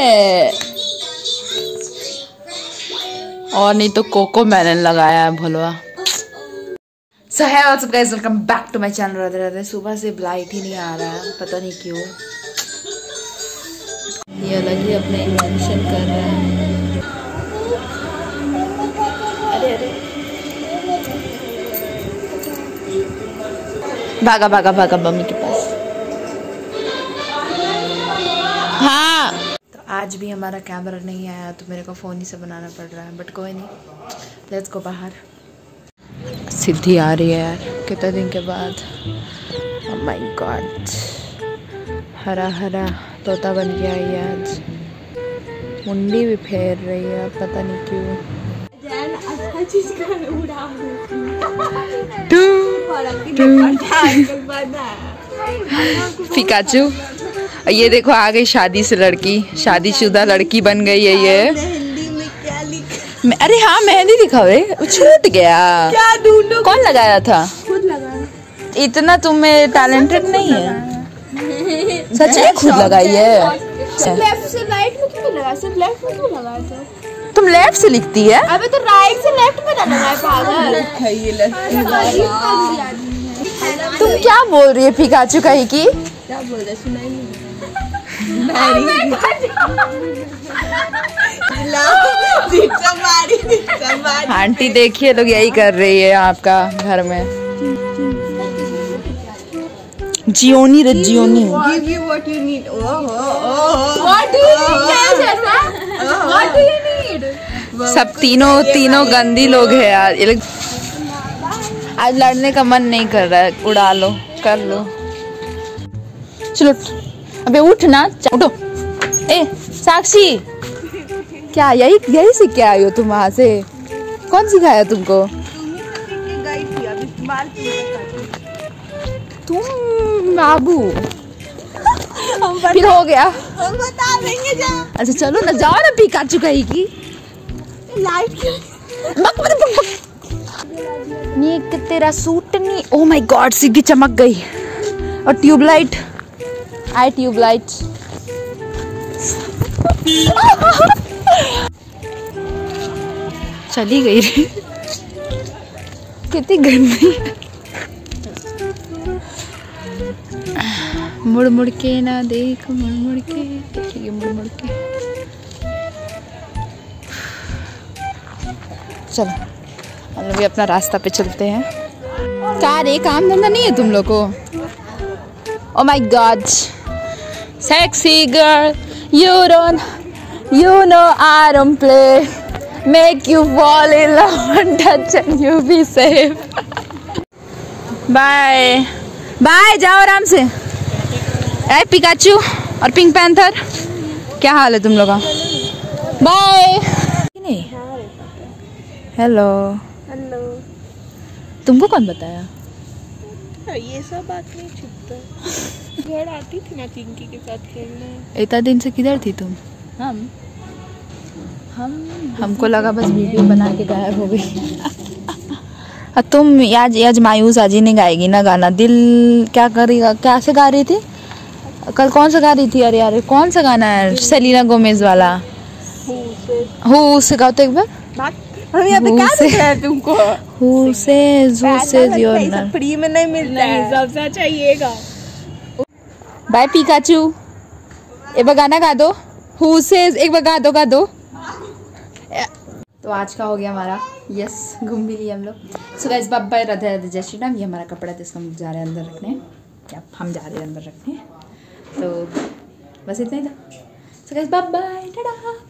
है और नहीं तो कोको मेलन लगाया है भलवा। सो है what's up guys, welcome back to my channel. Radhe Radhe. सुबह से लाइट ही नहीं आ रहा है, पता नहीं क्यों। ये अलग ही अपना इन्वेंशन कर रहा है। अरे अरे भागा भागा भागा मम्मी के पास। हाँ, तो आज भी हमारा कैमरा नहीं आया तो मेरे को फ़ोन ही से बनाना पड़ रहा है, बट कोई नहीं, लेट्स गो बाहर। सिद्धि आ रही है यार कितने दिन के बाद। ओह माय गॉड, हरा हरा तोता बन गया है आज। मुंडी भी फेर रही है, पता नहीं क्यों। पिकाचू, ये देखो आ गई शादी से लड़की, शादीशुदा लड़की बन गई है ये। मेहंदी में क्या लिखा? अरे हाँ, मेहंदी लिखा हुआ है, छूट गया। क्या ढूंढो? कौन लगाया था? खुद लगाया। इतना तुम्हें टैलेंटेड नहीं है? सच में खुद लगाई है। लेफ्ट से राइट में क्यों लगाया? सिर्फ लेफ्ट में क्यों लगाया था? तुम लेफ्ट से लिखती है? अबे तो राइट से लेफ्ट में लगाया पागल। तुम क्या बोल रही है पिकाचू? कहीं की क्या बोल रहे? सुनाई नहीं। आंटी देखिए, लोग यही कर रही है आपका घर में। जियोनी रे जियोनी। सब तीनों गंदी लोग हैं यार। आज लड़ने का मन नहीं कर रहा है। उड़ा लो, कर लो, चलो। अबे उठ ना, उठो। ए साक्षी, क्या यही सीख के आई हो तुम? वहाँ से कौन सिखाया तुमको? तुम बाबू फिर हो गया। हम बता देंगे। अच्छा चलो ना, जाओ ना। पिकाचू कहीं की लाइट तेरा सूट नहीं। ओ माय गॉड, सिद्धि चमक गई। और ट्यूबलाइट आई ट्यूबलाइट। चली गई रे, कितनी गंदी। मुड़ मुड़ के ना देख, मुड़ मुड़ के देखिए, मुड़ मुड़ के। चलो हम लोग अपना रास्ता पे चलते हैं। क्या रे, काम धंधा नहीं है तुम लोग को? Oh my God, sexy girl, you know I don't play, make you fall in love and touch and you be safe. Bye bye, जाओ आराम से। ए पिकाचू और पिंक पैंथर, क्या हाल है तुम लोग का? बाय। नहीं, हेलो हेलो। तुमको कौन बताया ये सब? बात नहीं छुपता। घर आती थी ना चिंकी के साथ खेलने। इतना दिन से किधर थी तुम? हमको लगा बस वीडियो बना के गायब हो गई। तुम आज मायूस आजी ने गाएगी ना गाना, दिल क्या करेगा। क्या से गा रही थी कल? कौन सा गा रही थी? अरे यार कौन सा गाना है? सेलिना गोमेज वाला। हु से गाओ तो एक बार। तुमको हु से फ्री में नहीं मिलता है, सबसे अच्छा ये गा। बाय पिकाचू, एक बार गाना गा दो। हु से एक बार गा दो। तो आज का हो गया हमारा। यस, घूम भी लिए हम लोग। So guys, bye bye, Radhe Radhe, जय श्री राम। ये हमारा कपड़ा था, इसको हम जा रहे हैं अंदर रखने। क्या हम जा रहे हैं अंदर रखने? तो बस इतना ही था। So guys, bye bye, Tata.